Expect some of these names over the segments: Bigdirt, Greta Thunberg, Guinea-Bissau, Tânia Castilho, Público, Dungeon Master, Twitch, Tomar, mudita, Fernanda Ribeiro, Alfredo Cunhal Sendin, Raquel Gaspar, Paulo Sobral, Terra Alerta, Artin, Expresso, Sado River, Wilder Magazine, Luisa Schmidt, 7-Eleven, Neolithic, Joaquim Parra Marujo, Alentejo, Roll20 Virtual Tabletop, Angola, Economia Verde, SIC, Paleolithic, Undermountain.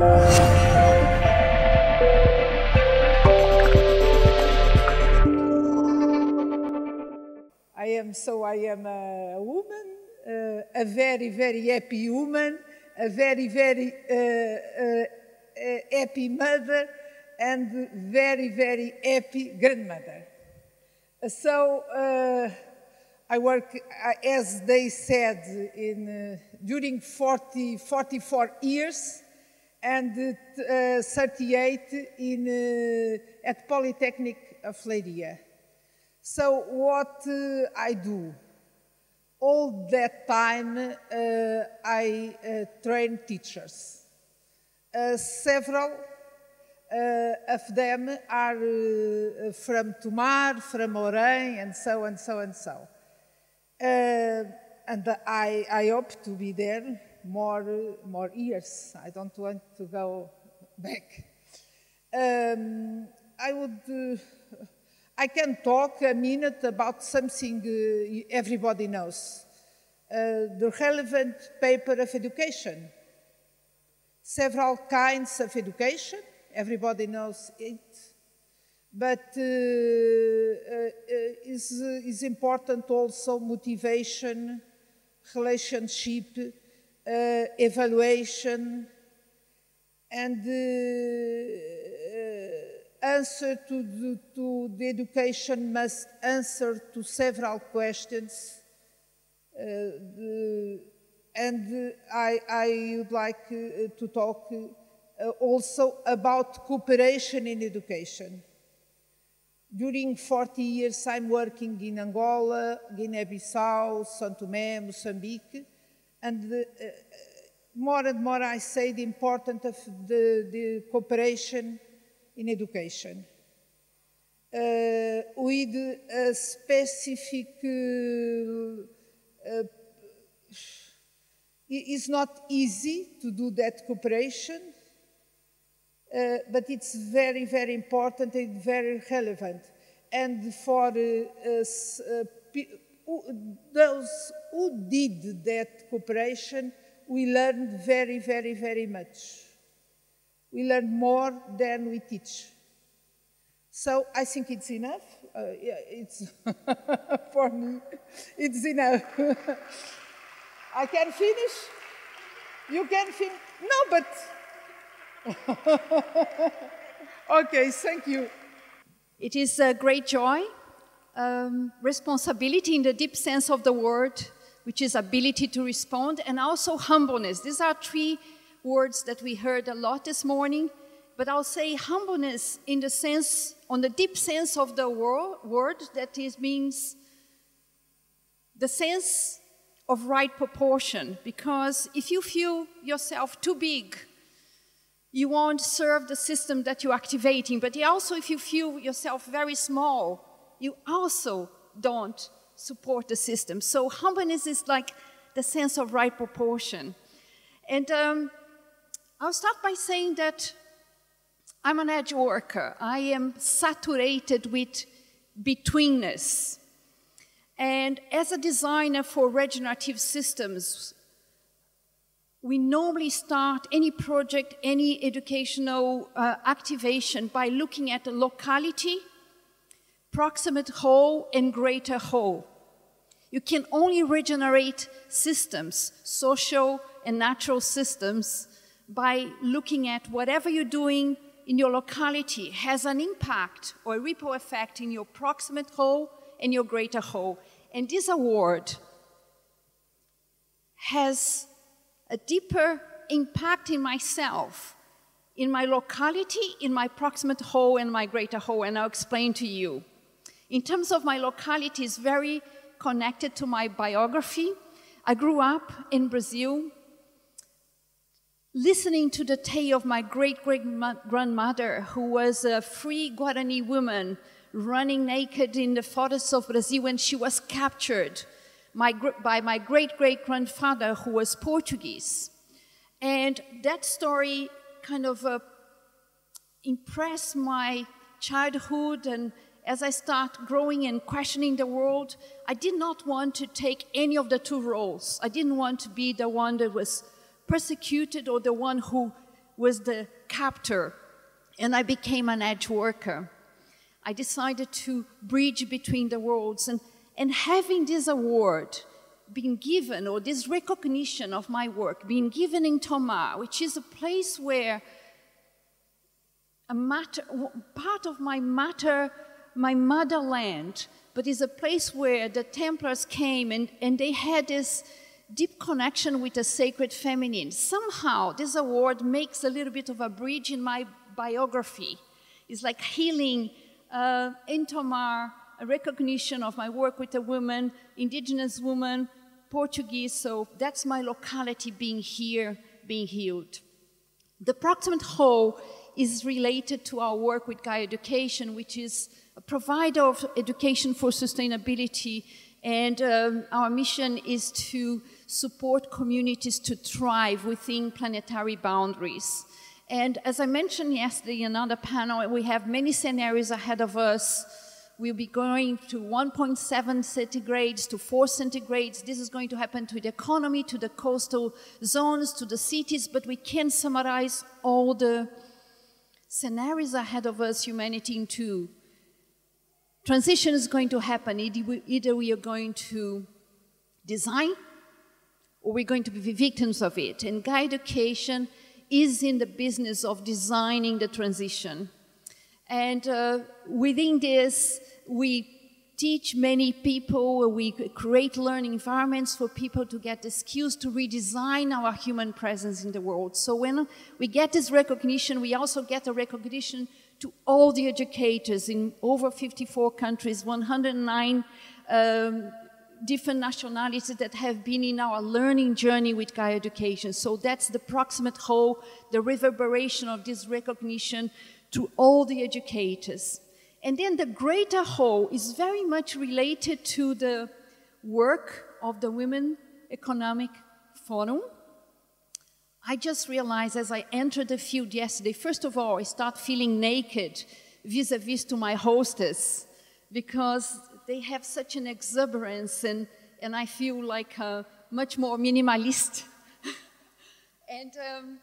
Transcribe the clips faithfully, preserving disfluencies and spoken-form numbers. I am so I am a woman, uh, a very, very happy woman, a very, very uh, uh, happy mother, and very, very happy grandmother. So uh, I work, as they said, in, uh, during forty, forty-four years and uh, thirty-eight in, uh, at Polytechnic of Leiria. So what uh, I do? All that time uh, I uh, train teachers. Uh, several Uh, of them are uh, from Tomar, from Ourém, and so and so and so. Uh, and I, I hope to be there more, more years. I don't want to go back. Um, I would, uh, I can talk a minute about something uh, everybody knows. Uh, the relevant paper of education. Several kinds of education. Everybody knows it, but uh, uh, is uh, is important also motivation, relationship, uh, evaluation, and uh, uh, answer to the, to the education must answer to several questions. Uh, the, and I I would like uh, to talk. Uh, Uh, also about cooperation in education. During forty years I'm working in Angola, Guinea-Bissau, São Tomé, Mozambique, and the, uh, more and more I say the importance of the, the cooperation in education. Uh, with a specific, uh, uh, it's not easy to do that cooperation. Uh, but it's very, very important and very relevant. And for uh, uh, who, those who did that cooperation, we learned very, very, very much. We learn more than we teach. So I think it's enough. Uh, yeah, it's for me, it's enough. I can finish. You can finish. No, but. Okay, thank you. It is a great joy, um, responsibility in the deep sense of the word, which is ability to respond, and also humbleness. These are three words that we heard a lot this morning, but I'll say humbleness in the sense, on the deep sense of the word, that is means the sense of right proportion, because if you feel yourself too big, you won't serve the system that you're activating. But also, if you feel yourself very small, you also don't support the system. So humbleness is like the sense of right proportion. And um, I'll start by saying that I'm an edge worker. I am saturated with betweenness. And as a designer for regenerative systems, we normally start any project, any educational uh, activation by looking at the locality, proximate whole, and greater whole. You can only regenerate systems, social and natural systems, by looking at whatever you're doing in your locality has an impact or a ripple effect in your proximate whole and your greater whole. And this award has a deeper impact in myself, in my locality, in my proximate whole, and my greater whole, and I'll explain to you. In terms of my locality, it's very connected to my biography. I grew up in Brazil, listening to the tale of my great-great-grandmother, who was a free Guarani woman running naked in the forests of Brazil when she was captured My, by my great-great-grandfather, who was Portuguese. And that story kind of uh, impressed my childhood, and as I start growing and questioning the world, I did not want to take any of the two roles. I didn't want to be the one that was persecuted or the one who was the captor, and I became an edge worker. I decided to bridge between the worlds, and, and having this award being given, or this recognition of my work being given in Tomar, which is a place where a matter, part of my matter, my motherland, but is a place where the Templars came and, and they had this deep connection with the sacred feminine. Somehow, this award makes a little bit of a bridge in my biography. It's like healing uh, in Tomar, a recognition of my work with a woman, indigenous woman, Portuguese, so that's my locality being here, being healed. The proximate whole is related to our work with Gaia Education, which is a provider of education for sustainability, and um, our mission is to support communities to thrive within planetary boundaries. And as I mentioned yesterday in another panel, we have many scenarios ahead of us. We'll be going to one point seven centigrades to four centigrades. This is going to happen to the economy, to the coastal zones, to the cities, but we can summarize all the scenarios ahead of us, humanity, into transition is going to happen. Either we are going to design or we're going to be victims of it. And Gaia Education is in the business of designing the transition. And uh, within this, we teach many people, we create learning environments for people to get the skills to redesign our human presence in the world. So when we get this recognition, we also get a recognition to all the educators in over fifty-four countries, one hundred nine um, different nationalities that have been in our learning journey with Gaia Education. So that's the proximate whole, the reverberation of this recognition to all the educators. And then the greater whole is very much related to the work of the Women's Economic Forum. I just realized as I entered the field yesterday, first of all, I start feeling naked vis-a-vis to my hostess, because they have such an exuberance, and, and I feel like a much more minimalist. and... Um,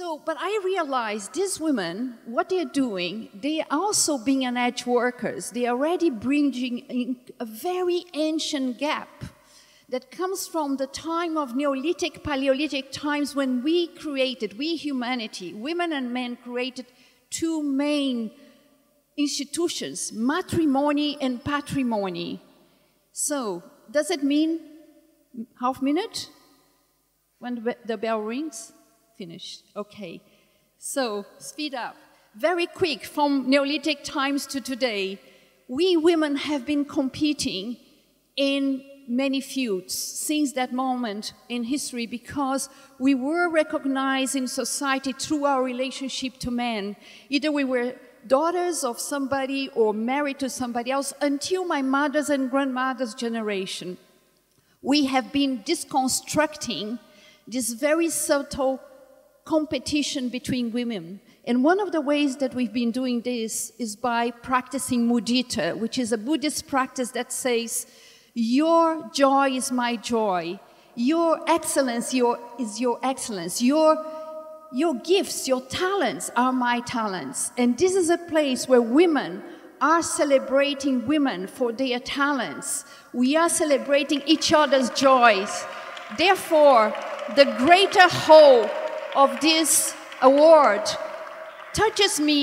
So, but I realized these women, what they're doing, they're also being an edge workers. They're already bridging a very ancient gap that comes from the time of Neolithic, Paleolithic times when we created, we humanity, women and men created two main institutions, matrimony and patrimony. So, does it mean half minute when the bell rings? Finished. Okay, so speed up. Very quick, from Neolithic times to today, we women have been competing in many fields since that moment in history, because we were recognized in society through our relationship to men. Either we were daughters of somebody or married to somebody else until my mother's and grandmother's generation. We have been deconstructing this very subtle competition between women. And one of the ways that we've been doing this is by practicing mudita, which is a Buddhist practice that says, your joy is my joy, your excellence your, is your excellence, your, your gifts, your talents are my talents. And this is a place where women are celebrating women for their talents. We are celebrating each other's joys. Therefore, the greater whole of this award touches me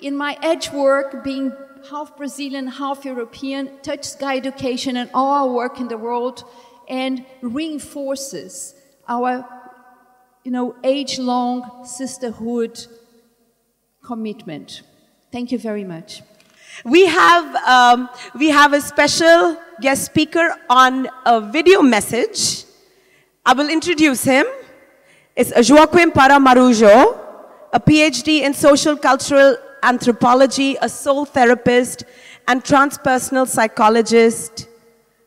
in my edge work, being half Brazilian, half European, touches Gaia Education and all our work in the world, and reinforces our, you know, age-long sisterhood commitment. Thank you very much. We have, um, we have a special guest speaker on a video message. I will introduce him. It's Joaquim Parra Marujo, a PhD in social cultural anthropology, a soul therapist, and transpersonal psychologist,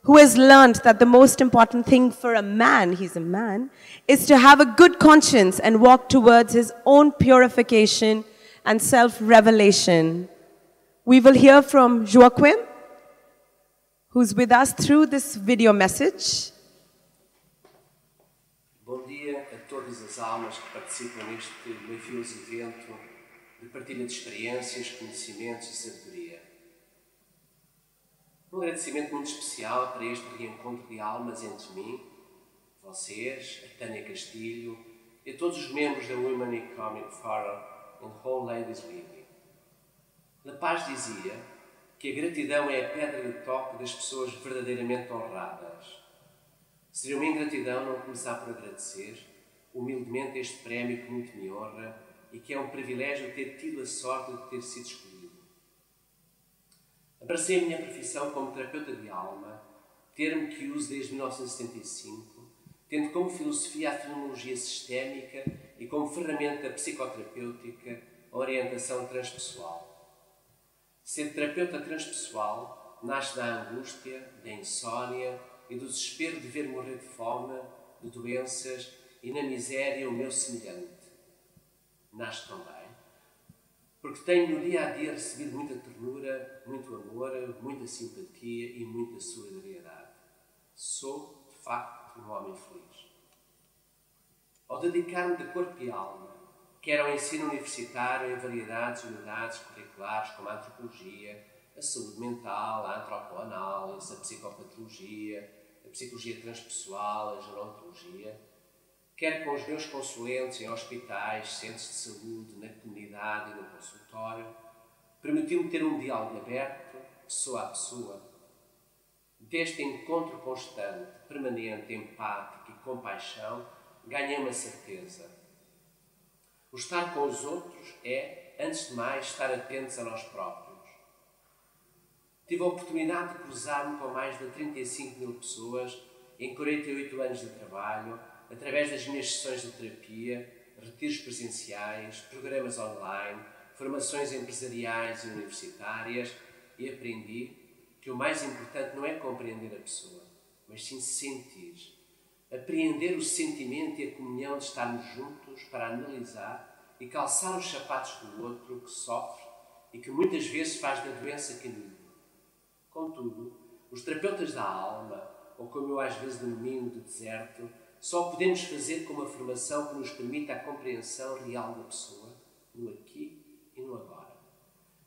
who has learned that the most important thing for a man, he's a man, is to have a good conscience and walk towards his own purification and self-revelation. We will hear from Joaquim, who's with us through this video message. Bom dia. a todas as almas que participam neste maravilhoso evento de partilha de experiências, conhecimentos e sabedoria. Um agradecimento muito especial para este reencontro de almas entre mim, vocês, a Tânia Castilho e a todos os membros da Women's Economic Forum and Whole Ladies Living. La Paz dizia que a gratidão é a pedra de toque das pessoas verdadeiramente honradas. Seria uma ingratidão não começar por agradecer, humildemente, este prémio que muito me honra e que é um privilégio ter tido a sorte de ter sido escolhido. Abracei a minha profissão como terapeuta de alma, termo que uso desde mil novecentos e setenta e cinco, tendo como filosofia a fenomenologia sistémica e como ferramenta psicoterapêutica a orientação transpessoal. Ser terapeuta transpessoal nasce da angústia, da insónia e do desespero de ver morrer de fome, de doenças e na miséria o meu semelhante. Nasce também porque tenho no dia a dia recebido muita ternura, muito amor, muita simpatia e muita solidariedade. Sou, de facto, um homem feliz. Ao dedicar-me de corpo e alma, quer ao ensino universitário em variedades de unidades curriculares como a antropologia, a saúde mental, a antropoanálise, a psicopatologia, a psicologia transpessoal, a gerontologia, quer com os meus consulentes em hospitais, centros de saúde, na comunidade e no consultório, permitiu-me ter um diálogo aberto, pessoa a pessoa. Deste encontro constante, permanente, empático e compaixão, ganhei uma certeza. O estar com os outros é, antes de mais, estar atentos a nós próprios. Tive a oportunidade de cruzar-me com mais de trinta e cinco mil pessoas em quarenta e oito anos de trabalho, através das minhas sessões de terapia, retiros presenciais, programas online, formações empresariais e universitárias, e aprendi que o mais importante não é compreender a pessoa, mas sim sentir. Apreender o sentimento e a comunhão de estarmos juntos para analisar e calçar os sapatos do outro que sofre e que muitas vezes faz da doença caminho. Contudo, os terapeutas da alma, ou como eu às vezes denomino de deserto, só podemos fazer com uma formação que nos permita a compreensão real da pessoa, no aqui e no agora.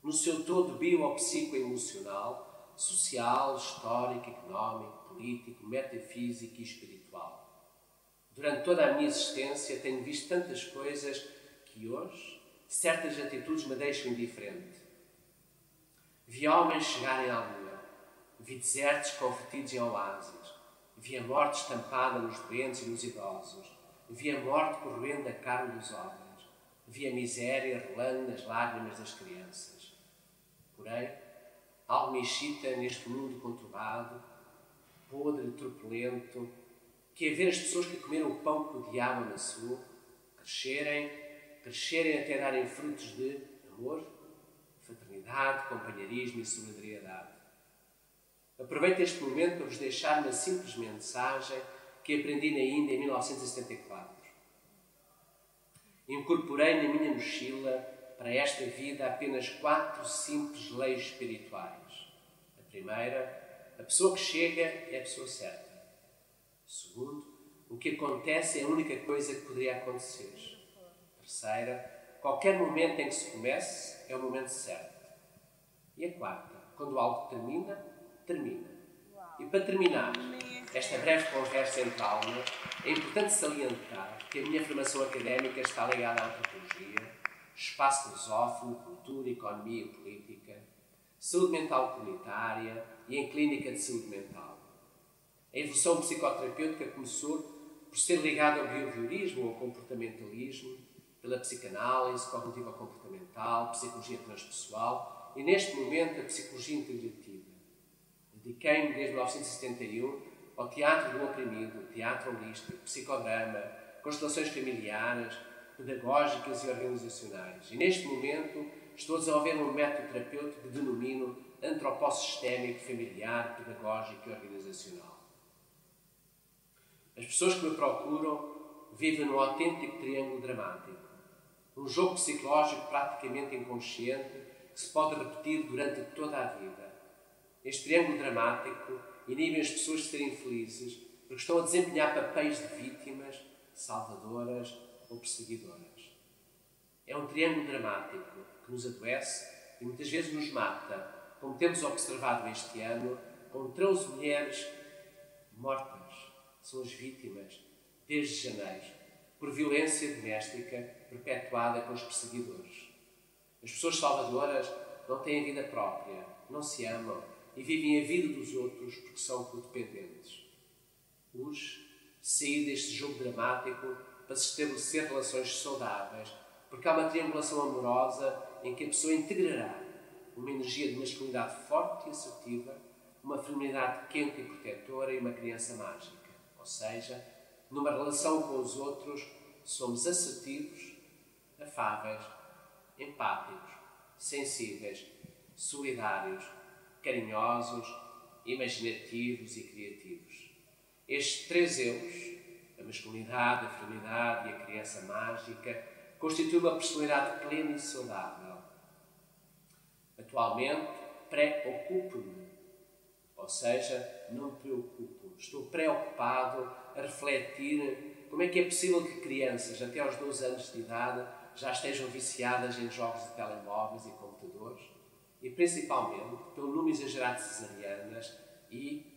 No seu todo bio-psico-emocional, social, histórico, económico, político, metafísico e espiritual. Durante toda a minha existência tenho visto tantas coisas que hoje certas atitudes me deixam indiferente. Vi homens chegarem à lua. Vi desertos convertidos em oásis. Vi a morte estampada nos doentes e nos idosos. Vi a morte corroendo a carne dos homens. Vi a miséria rolando nas lágrimas das crianças. Porém, algo me excita neste mundo conturbado, podre e turbulento, que é ver as pessoas que comeram o pão que o diabo amassou crescerem, crescerem até darem frutos de amor, fraternidade, companheirismo e solidariedade. Aproveito este momento para vos deixar uma simples mensagem que aprendi na Índia em mil novecentos e setenta e quatro. Incorporei na minha mochila para esta vida apenas quatro simples leis espirituais. A primeira, a pessoa que chega é a pessoa certa. O segundo, o que acontece é a única coisa que poderia acontecer. A terceira, qualquer momento em que se comece é o momento certo. E a quarta, quando algo termina, termina. E para terminar esta breve conversa entre almas, é importante salientar que a minha formação académica está ligada à antropologia, espaço lusófono, cultura, economia e política, saúde mental comunitária e em clínica de saúde mental. A evolução psicoterapêutica começou por ser ligada ao behaviorismo ou comportamentalismo, pela psicanálise cognitiva-comportamental, psicologia transpessoal e, neste momento, a psicologia integrativa. Dediquei-me desde mil novecentos e setenta e um ao teatro do oprimido, teatro holístico, psicodrama, constelações familiares, pedagógicas e organizacionais. E neste momento estou a desenvolver um método terapêutico que denomino antropossistémico, familiar, pedagógico e organizacional. As pessoas que me procuram vivem num autêntico triângulo dramático, um jogo psicológico praticamente inconsciente que se pode repetir durante toda a vida. Este triângulo dramático inibe as pessoas de serem felizes porque estão a desempenhar papéis de vítimas, salvadoras ou perseguidoras. É um triângulo dramático que nos adoece e muitas vezes nos mata, como temos observado este ano, com treze mulheres mortas, são as vítimas, desde janeiro, por violência doméstica perpetuada pelos perseguidores. As pessoas salvadoras não têm vida própria, não se amam e vivem a vida dos outros porque são codependentes. Urge sair deste jogo dramático para se estabelecer relações saudáveis, porque há uma triangulação amorosa em que a pessoa integrará uma energia de masculinidade forte e assertiva, uma feminilidade quente e protetora e uma criança mágica. Ou seja, numa relação com os outros, somos assertivos, afáveis, empáticos, sensíveis, solidários, carinhosos, imaginativos e criativos. Estes três eus, a masculinidade, a feminilidade e a criança mágica, constituem uma personalidade plena e saudável. Atualmente, preocupo-me, ou seja, não me preocupo, estou preocupado a refletir como é que é possível que crianças até aos doze anos de idade já estejam viciadas em jogos de telemóveis e computadores e principalmente pelo número exagerado de cesarianas e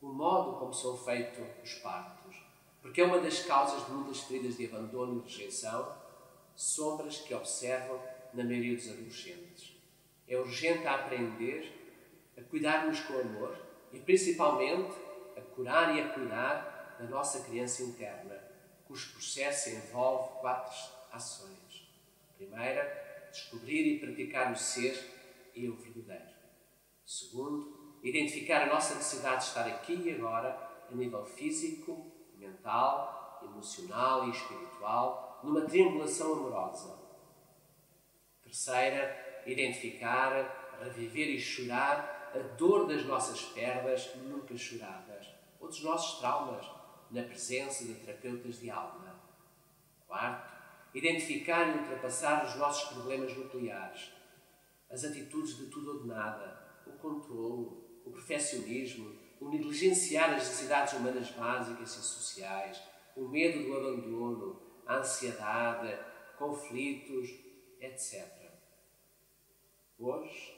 o modo como são feitos os partos, porque é uma das causas de muitas feridas de abandono e rejeição, sombras que observam na maioria dos adolescentes. É urgente aprender a cuidarmos com amor e principalmente a curar e a cuidar da nossa criança interna, cujo processo envolve quatro ações. Primeira, descobrir e praticar o ser e o verdadeiro. Segundo, identificar a nossa necessidade de estar aqui e agora a nível físico, mental, emocional e espiritual, numa triangulação amorosa. Terceira, identificar, reviver e chorar a dor das nossas perdas nunca choradas, ou dos nossos traumas, na presença de terapeutas de alma. Quarto, identificar e ultrapassar os nossos problemas nucleares, as atitudes de tudo ou de nada, o controlo, o perfeccionismo, o negligenciar as necessidades humanas básicas e sociais, o medo do abandono, a ansiedade, conflitos, etcétera. Hoje,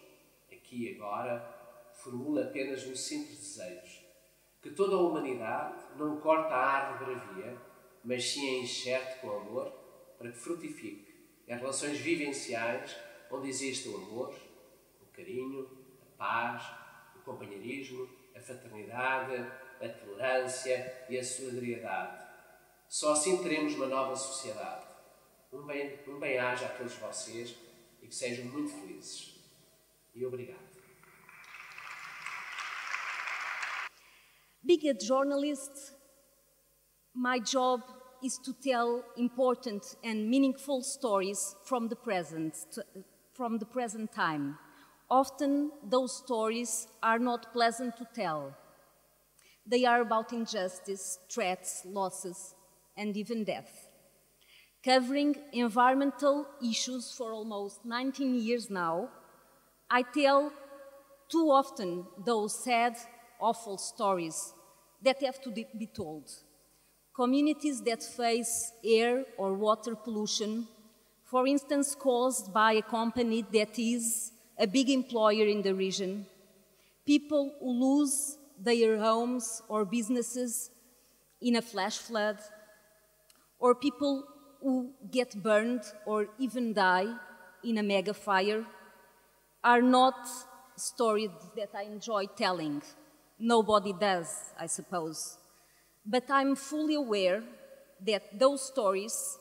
aqui e agora, formula apenas um simples desejo, que toda a humanidade não corta a árvore bravia, mas sim a enxerte com amor para que frutifique em relações vivenciais onde existe o amor, o carinho, a paz, o companheirismo, a fraternidade, a tolerância e a solidariedade. Só assim teremos uma nova sociedade. Um bem, um bem-aja a todos vocês e que sejam muito felizes. E obrigado. Being a journalist, my job is to tell important and meaningful stories from the present, from the present time. Often those stories are not pleasant to tell. They are about injustice, threats, losses, and even death. Covering environmental issues for almost nineteen years now, I tell too often those sad, awful stories that have to be told. Communities that face air or water pollution, for instance, caused by a company that is a big employer in the region. People who lose their homes or businesses in a flash flood, or people who get burned or even die in a mega fire, are not stories that I enjoy telling. Nobody does, I suppose. But I'm fully aware that those stories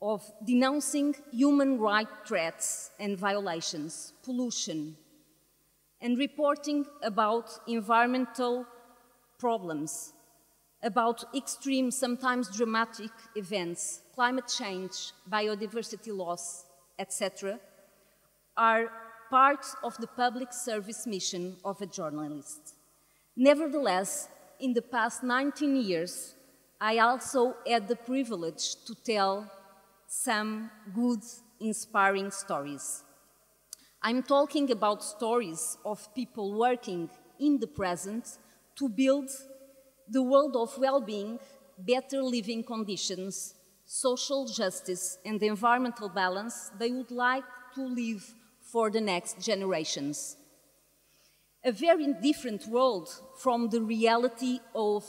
of denouncing human rights threats and violations, pollution, and reporting about environmental problems, about extreme, sometimes dramatic events, climate change, biodiversity loss, et cetera, are part of the public service mission of a journalist. Nevertheless, in the past nineteen years, I also had the privilege to tell some good, inspiring stories. I'm talking about stories of people working in the present to build the world of well-being better living conditions, social justice and environmental balance they would like to leave for the next generations. A very different world from the reality of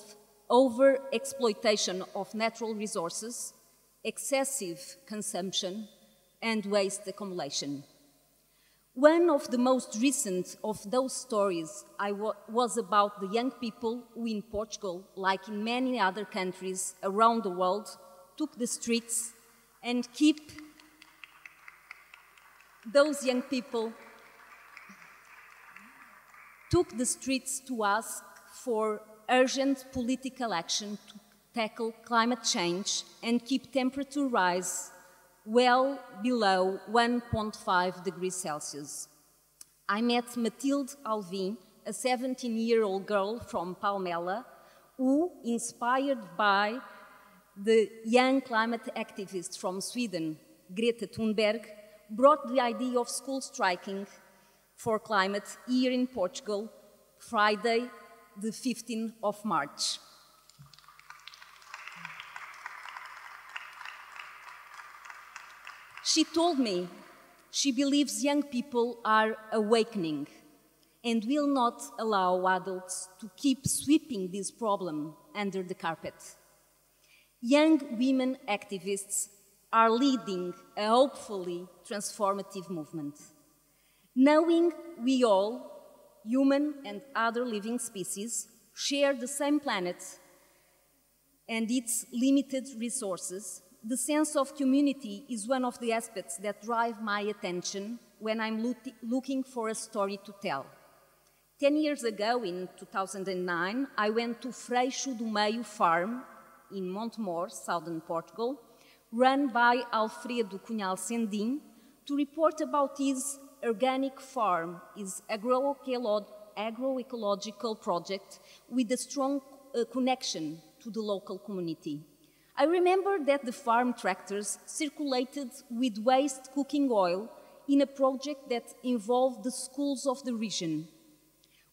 over-exploitation of natural resources, excessive consumption and waste accumulation. One of the most recent of those stories I wa was about the young people who in Portugal, like in many other countries around the world, took the streets and keep those young people took the streets to ask for urgent political action to tackle climate change and keep temperature rise well below one point five degrees Celsius. I met Matilde Alvim, a seventeen-year-old girl from Palmela, who, inspired by the young climate activist from Sweden, Greta Thunberg, brought the idea of school striking for climate here in Portugal, Friday, the fifteenth of March. She told me she believes young people are awakening and will not allow adults to keep sweeping this problem under the carpet. Young women activists are leading a hopefully transformative movement. Knowing we all, human and other living species, share the same planet and its limited resources, the sense of community is one of the aspects that drive my attention when I'm lo looking for a story to tell. Ten years ago, in two thousand nine, I went to Freixo do Meio farm in Montemor, southern Portugal, run by Alfredo Cunhal Sendin, to report about his organic farm, his agroecolo agroecological project with a strong uh, connection to the local community. I remember that the farm tractors circulated with waste cooking oil in a project that involved the schools of the region.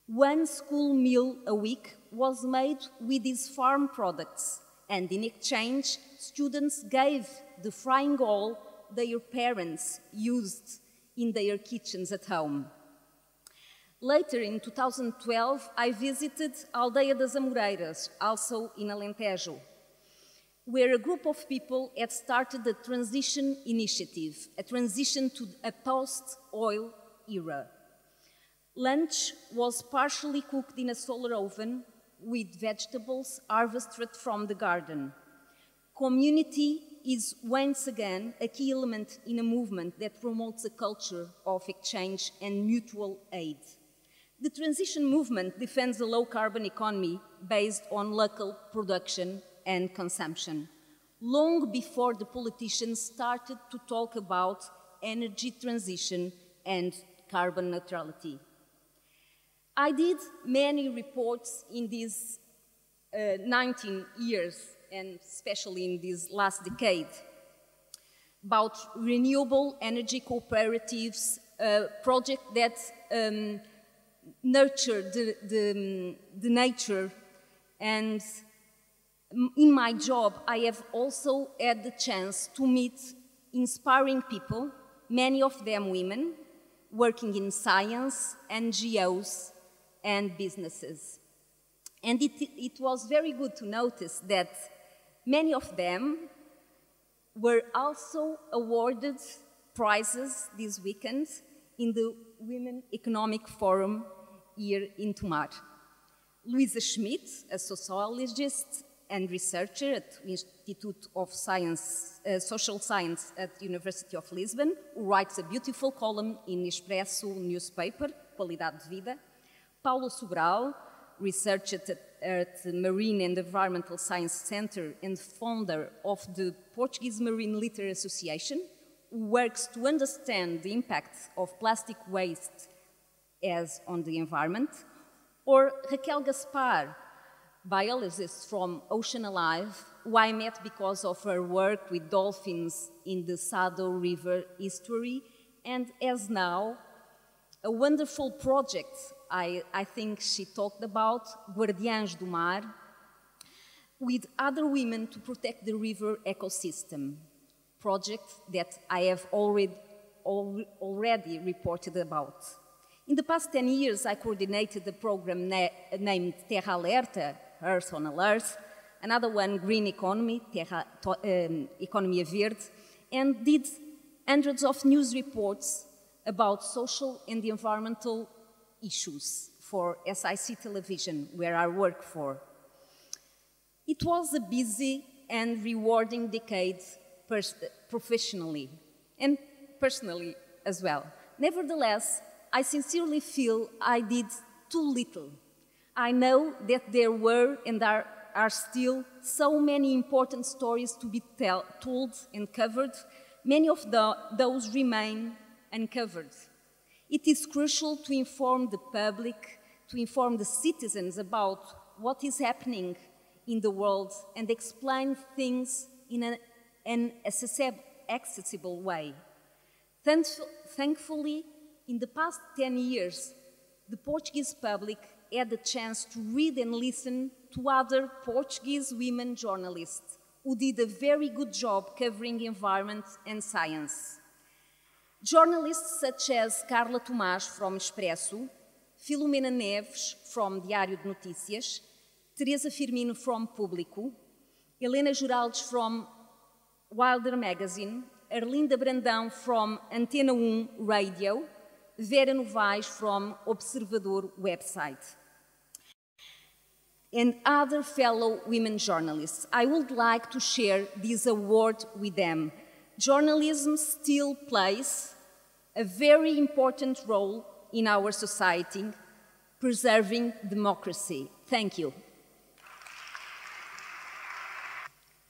One school meal a week was made with these farm products, and in exchange, students gave the frying oil their parents used in their kitchens at home. Later, in two thousand twelve, I visited Aldeia das Amoreiras, also in Alentejo, where a group of people had started a transition initiative, a transition to a post-oil era. Lunch was partially cooked in a solar oven with vegetables harvested from the garden. Community is once again a key element in a movement that promotes a culture of exchange and mutual aid. The transition movement defends a low-carbon economy based on local production and consumption, long before the politicians started to talk about energy transition and carbon neutrality. I did many reports in these uh, nineteen years, and especially in this last decade, about renewable energy cooperatives, a project that um, nurtured the, the, the nature. And in my job, I have also had the chance to meet inspiring people, many of them women, working in science, N G Os, and businesses. And it, it was very good to notice that many of them were also awarded prizes this weekend in the Women's Economic Forum here in Tomar. Luisa Schmidt, a sociologist and researcher at the Institute of Science, uh, Social Science at the University of Lisbon, who writes a beautiful column in Expresso newspaper, Qualidade de Vida. Paulo Sobral, researcher at, at the Marine and Environmental Science Center and founder of the Portuguese Marine Litter Association, who works to understand the impacts of plastic waste as on the environment. Or Raquel Gaspar, biologist from Ocean Alive, who I met because of her work with dolphins in the Sado River estuary, and as now a wonderful project I, I think she talked about, Guardiões do Mar, with other women to protect the river ecosystem, project that I have already, al already reported about. In the past ten years, I coordinated a program na named Terra Alerta, Earth on Alert, another one, Green Economy, Terra, um, Economia Verde, and did hundreds of news reports about social and environmental issues for S I C Television, where I work for. It was a busy and rewarding decade professionally and personally as well. Nevertheless, I sincerely feel I did too little. I know that there were and are, are still so many important stories to be tell, told and covered. Many of the, those remain uncovered. It is crucial to inform the public, to inform the citizens about what is happening in the world and explain things in an, an accessible way. Thankfully, in the past ten years, the Portuguese public had the chance to read and listen to other Portuguese women journalists who did a very good job covering environment and science. Journalists such as Carla Tomás from Expresso, Filomena Neves from Diário de Notícias, Teresa Firmino from Público, Helena Geraldes from Wilder Magazine, Arlinda Brandão from Antena um Radio, Vera Novaes from Observador website, and other fellow women journalists. I would like to share this award with them. Journalism still plays a very important role in our society, preserving democracy. Thank you.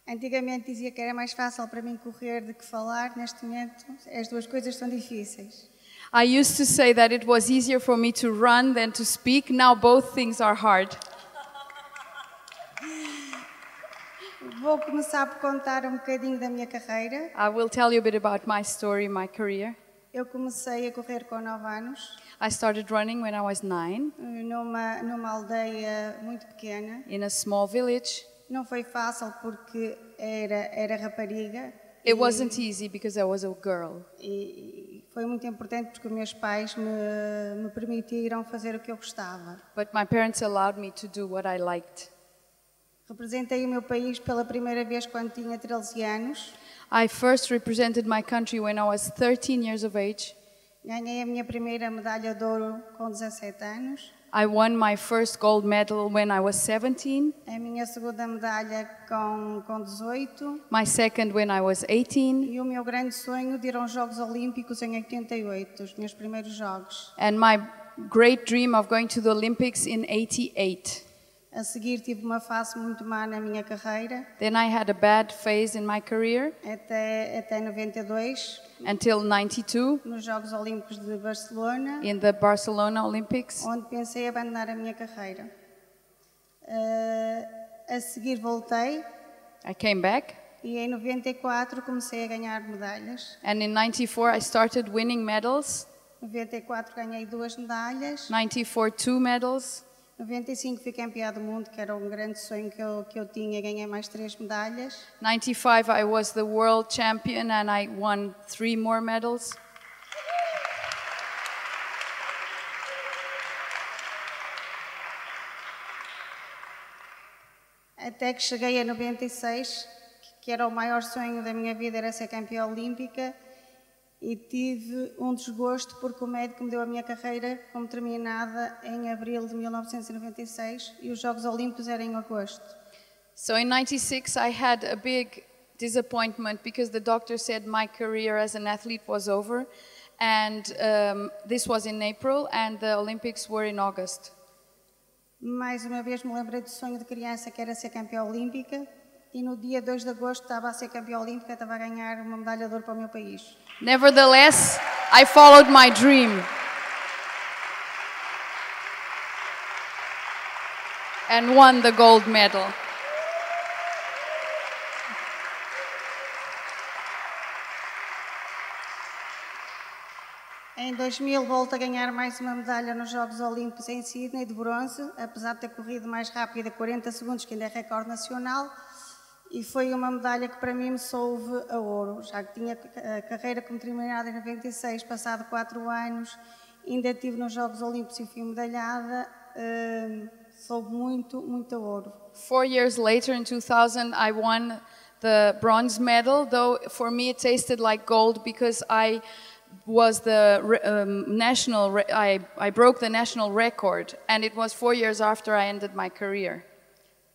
Antigamente dizia que era mais fácil para mim correr do que falar. Neste momento, as duas coisas são difíceis. I used to say that it was easier for me to run than to speak. Now both things are hard. Vou começar por contar um bocadinho da minha carreira. I will tell you a bit about my story, my career. Eu comecei a correr com nove anos. I started running when I was nine. Numa numa aldeia muito pequena. In a small village. Não foi fácil porque era era rapariga. It wasn't easy because I was a girl. E foi muito importante porque meus pais me me permitiram fazer o que eu gostava. But my parents allowed me to do what I liked. Representei o meu país pela primeira vez quando tinha treze anos. I first represented my country when I was thirteen years of age. Ganhei a minha primeira medalha de ouro com dezassete anos. I won my first gold medal when I was seventeen. A minha segunda medalha com com dezoito. My second when I was eighteen. E o meu grande sonho de ir aos Jogos Olímpicos em oitenta e oito, os meus primeiros jogos. And my great dream of going to the Olympics in eighty-eight. A seguir tive uma fase muito má na minha carreira. Then I had a bad phase in my career. Até até noventa e dois. Until ninety-two. Nos Jogos Olímpicos de Barcelona. In the Barcelona Olympics. Onde pensei abandonar a minha carreira. Uh, a seguir voltei. I came back. E em noventa e quatro comecei a ganhar medalhas. And in ninety-four I started winning medals. noventa e quatro ganhei duas medalhas. ninety-four two medals. noventa e cinco fui campeã do mundo, que era um grande sonho que eu que eu tinha. Ganhei mais três medalhas. ninety-five I was the world champion and I won three more medals. Até que cheguei a noventa e seis, que era o maior sonho da minha vida, era ser campeã olímpica, e tive um desgosto porque o médico me deu a minha carreira como terminada em abril de mil novecentos e noventa e seis e os Jogos Olímpicos eram em agosto. So in ninety-six I had a big disappointment because the doctor said my career as an athlete was over, and um, this was in April and the Olympics were in August. Mais uma vez me lembrei do sonho de criança que era ser campeã olímpica. E no dia dois de agosto estava a ser campeã olímpica, estava a ganhar uma medalha de ouro para o meu país. Nevertheless, I followed my dream. And won the gold medal. Em dois mil volta a ganhar mais uma medalha nos Jogos Olímpicos em Sydney, de bronze, apesar de ter corrido mais rápido a quarenta segundos, que ainda é recorde nacional, e foi uma medalha que para mim me soube a ouro, já que tinha a carreira como terminada em noventa e seis, passado quatro anos, ainda estive nos Jogos Olímpicos e fui medalhada, uh, soube muito, muito a ouro. Four years later, in two thousand, I won the bronze medal, though for me it tasted like gold because I was the um, national, I, I broke the national record, and it was four years after I ended my career.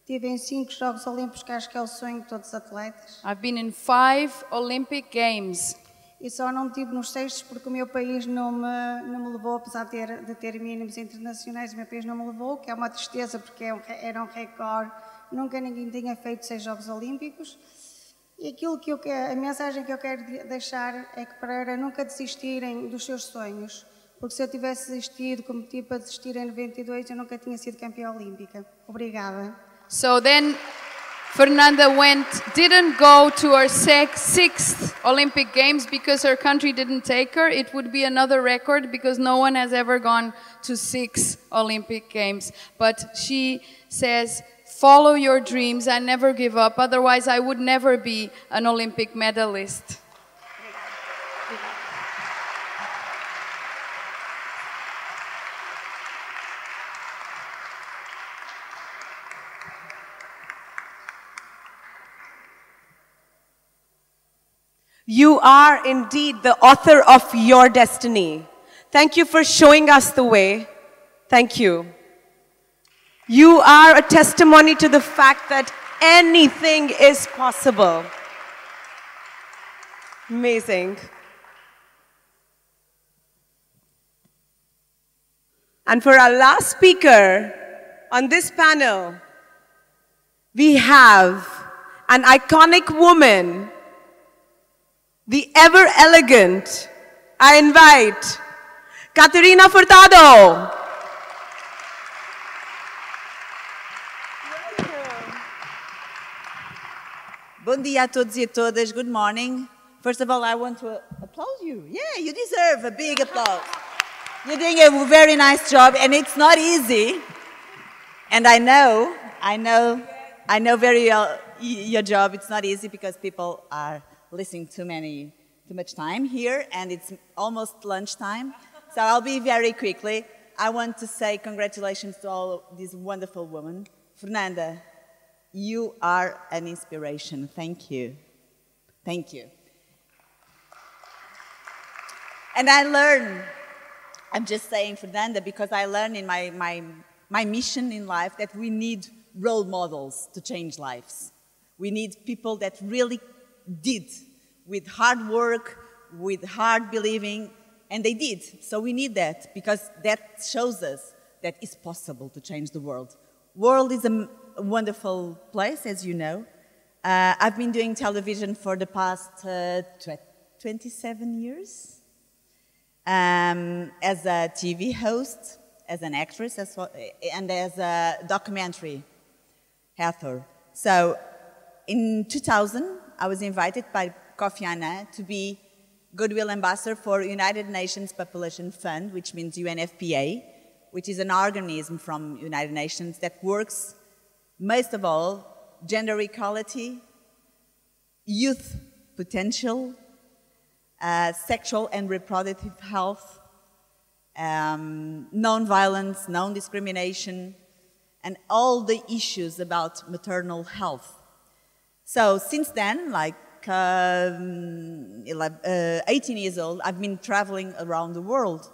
Tive em cinco Jogos Olímpicos, que acho que é o sonho de todos os atletas. I've been in five Olympic Games. E só não tive nos sextos porque o meu país não me, não me levou, apesar de ter, de ter mínimos internacionais, o meu país não me levou, que é uma tristeza porque é um, era um recorde, nunca ninguém tinha feito seis Jogos Olímpicos. E aquilo que eu quero, a mensagem que eu quero deixar é que para nunca desistirem dos seus sonhos, porque se eu tivesse desistido, como tive para desistir em noventa e dois, eu nunca tinha sido campeã olímpica. Obrigada. So then Fernanda went, didn't go to her sixth Olympic Games because her country didn't take her. It would be another record because no one has ever gone to six Olympic Games. But she says, follow your dreams and never give up, otherwise I would never be an Olympic medalist. You are indeed the author of your destiny. Thank you for showing us the way. Thank you. You are a testimony to the fact that anything is possible. Amazing. And for our last speaker on this panel, we have an iconic woman, the ever elegant. I invite Caterina Furtado. Bom dia a todos e a todas. Good morning. First of all, I want to applaud you. Yeah, you deserve a big applause. You're doing a very nice job, and it's not easy. And I know, I know, I know very well your job. It's not easy because people are listening too many, too much time here, and it's almost lunchtime. So I'll be very quickly. I want to say congratulations to all of these wonderful women. Fernanda, you are an inspiration. Thank you. Thank you. And I learn, I'm just saying Fernanda, because I learned in my, my, my mission in life that we need role models to change lives. We need people that really did, with hard work, with hard believing, and they did. So we need that, because that shows us that it's possible to change the world. World is a A wonderful place, as you know. Uh, I've been doing television for the past uh, twenty-seven years um, as a T V host, as an actress, as well, and as a documentary author. So in two thousand, I was invited by Kofi Annan to be Goodwill Ambassador for United Nations Population Fund, which means U N F P A, which is an organism from United Nations that works most of all, gender equality, youth potential, uh, sexual and reproductive health, um, non-violence, non-discrimination, and all the issues about maternal health. So since then, like um, eighteen years old, I've been traveling around the world.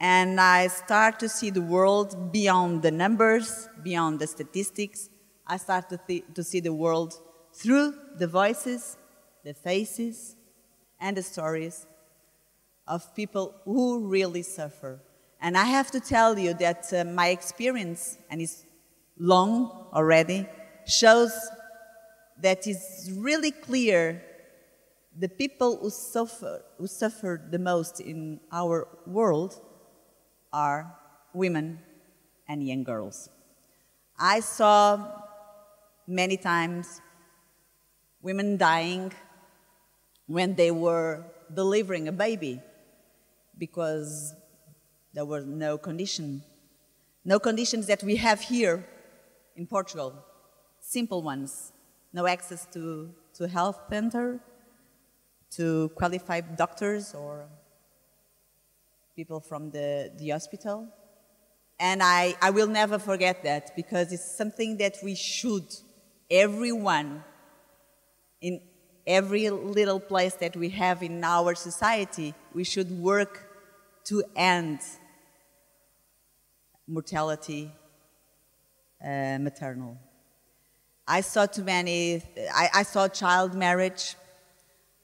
And I start to see the world beyond the numbers, beyond the statistics. I start to, th to see the world through the voices, the faces, and the stories of people who really suffer. And I have to tell you that uh, my experience, and it's long already, shows that it's really clear the people who suffer, who suffer the most in our world are women and young girls. I saw many times women dying when they were delivering a baby. because there were no condition. No conditions that we have here in Portugal, simple ones. No access to, to health center, to qualified doctors or people from the, the hospital. And I, I will never forget that, because it's something that we should, everyone, in every little place that we have in our society, we should work to end mortality uh, maternal. I saw too many, I, I saw child marriage,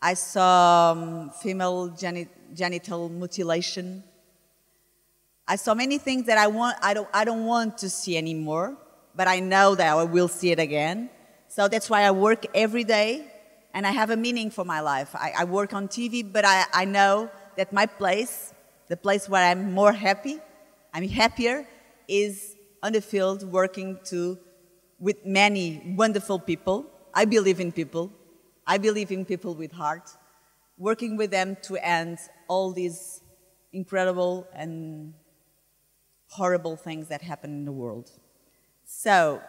I saw um, female geni genital mutilation. I saw many things that I, want, I, don't, I don't want to see anymore, but I know that I will see it again. So that's why I work every day, and I have a meaning for my life. I, I work on T V, but I, I know that my place, the place where I'm more happy, I'm happier, is on the field working to with many wonderful people. I believe in people. I believe in people with heart, working with them to end all these incredible and horrible things that happen in the world. So,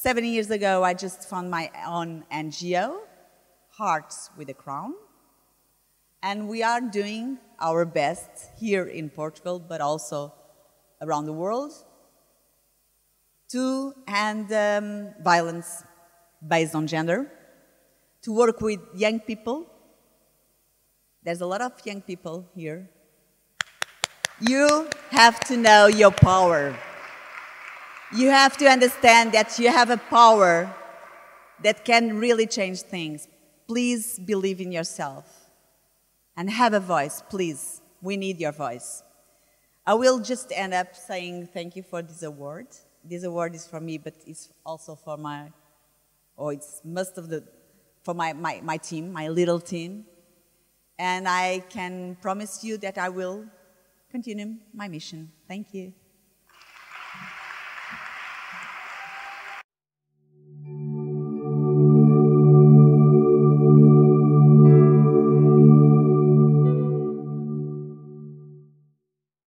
seven years ago, I just found my own N G O, Hearts with a Crown, and we are doing our best here in Portugal, but also around the world, to end um, violence based on gender, to work with young people. There's a lot of young people here. You have to know your power. You have to understand that you have a power that can really change things. Please believe in yourself and have a voice, please. We need your voice. I will just end up saying thank you for this award. This award is for me, but it's also for my, or it's most of the, for my, my, my team, my little team. And I can promise you that I will continue my mission. Thank you.